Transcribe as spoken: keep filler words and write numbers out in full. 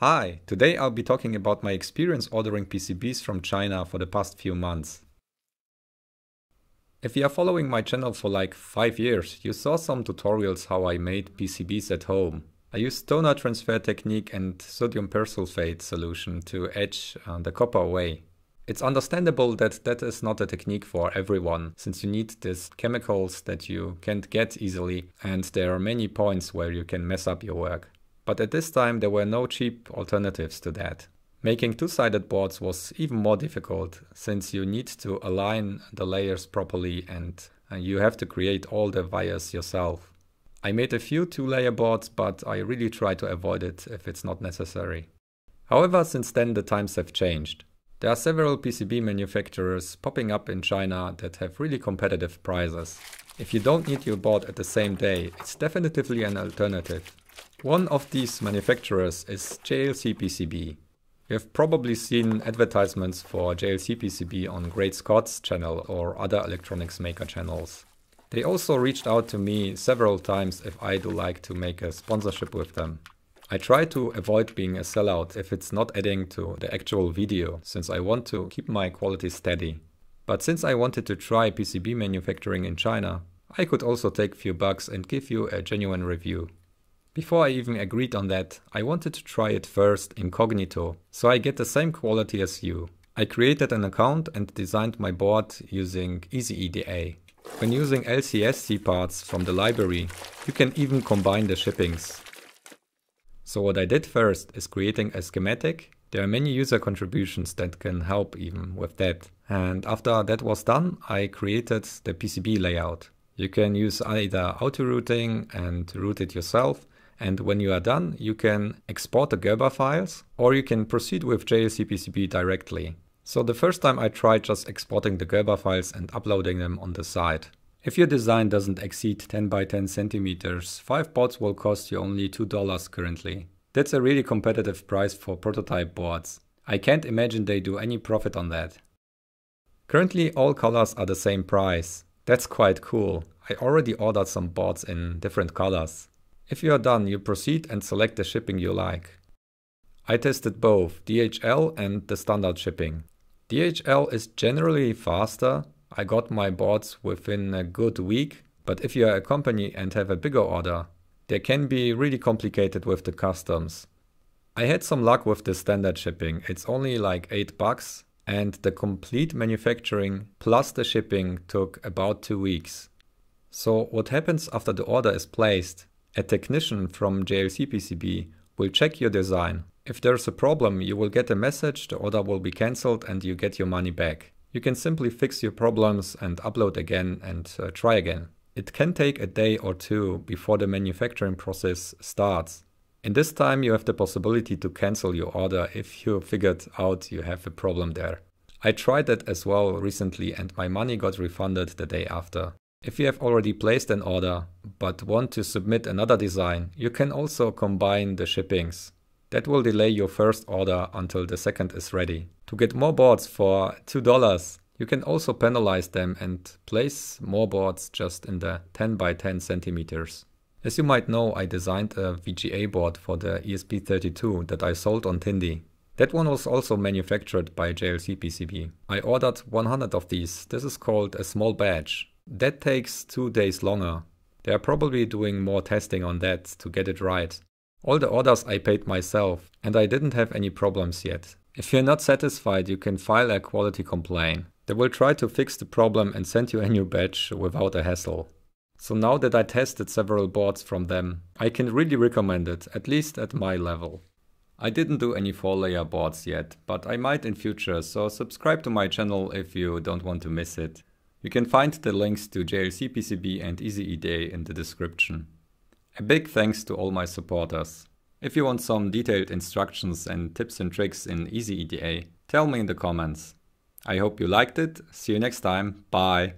Hi, today I'll be talking about my experience ordering P C Bs from China for the past few months. If you are following my channel for like five years, you saw some tutorials how I made P C Bs at home. I used toner transfer technique and sodium persulfate solution to etch uh, the copper away. It's understandable that that is not a technique for everyone, since you need these chemicals that you can't get easily and there are many points where you can mess up your work. But at this time there were no cheap alternatives to that. Making two-sided boards was even more difficult, since you need to align the layers properly and, and you have to create all the wires yourself. I made a few two-layer boards, but I really try to avoid it if it's not necessary. However, since then the times have changed. There are several P C B manufacturers popping up in China that have really competitive prices. If you don't need your board at the same day, it's definitely an alternative. One of these manufacturers is J L C P C B. You have probably seen advertisements for J L C P C B on Great Scott's channel or other electronics maker channels. They also reached out to me several times if I do like to make a sponsorship with them. I try to avoid being a sellout if it's not adding to the actual video, since I want to keep my quality steady. But since I wanted to try P C B manufacturing in China, I could also take few bucks and give you a genuine review. Before I even agreed on that, I wanted to try it first incognito, so I get the same quality as you. I created an account and designed my board using EasyEDA. When using L C S C parts from the library, you can even combine the shippings. So what I did first is creating a schematic. There are many user contributions that can help even with that. And after that was done, I created the P C B layout. You can use either auto-routing and route it yourself. And when you are done, you can export the Gerber files, or you can proceed with J L C P C B directly. So the first time I tried just exporting the Gerber files and uploading them on the site. If your design doesn't exceed ten by ten centimeters, five boards will cost you only two dollars currently. That's a really competitive price for prototype boards. I can't imagine they do any profit on that. Currently all colors are the same price. That's quite cool. I already ordered some boards in different colors. If you are done, you proceed and select the shipping you like. I tested both D H L and the standard shipping. D H L is generally faster. I got my boards within a good week, but if you are a company and have a bigger order, they can be really complicated with the customs. I had some luck with the standard shipping. It's only like eight bucks, and the complete manufacturing plus the shipping took about two weeks. So what happens after the order is placed? A technician from J L C P C B will check your design. If there's a problem, you will get a message, the order will be cancelled and you get your money back. You can simply fix your problems and upload again and uh, try again. It can take a day or two before the manufacturing process starts. In this time you have the possibility to cancel your order if you figured out you have a problem there. I tried that as well recently and my money got refunded the day after. If you have already placed an order, but want to submit another design, you can also combine the shippings. That will delay your first order until the second is ready. To get more boards for two dollars, you can also penalize them and place more boards just in the ten by ten centimeters. As you might know, I designed a V G A board for the E S P thirty-two that I sold on Tindie. That one was also manufactured by J L C P C B. I ordered one hundred of these. This is called a small batch. That takes two days longer. They are probably doing more testing on that to get it right. All the orders I paid myself and I didn't have any problems yet. If you're not satisfied, you can file a quality complaint. They will try to fix the problem and send you a new batch without a hassle. So now that I tested several boards from them, I can really recommend it, at least at my level. I didn't do any four-layer boards yet, but I might in future, so subscribe to my channel if you don't want to miss it. You can find the links to J L C P C B and EasyEDA in the description. A big thanks to all my supporters. If you want some detailed instructions and tips and tricks in EasyEDA, tell me in the comments. I hope you liked it. See you next time. Bye.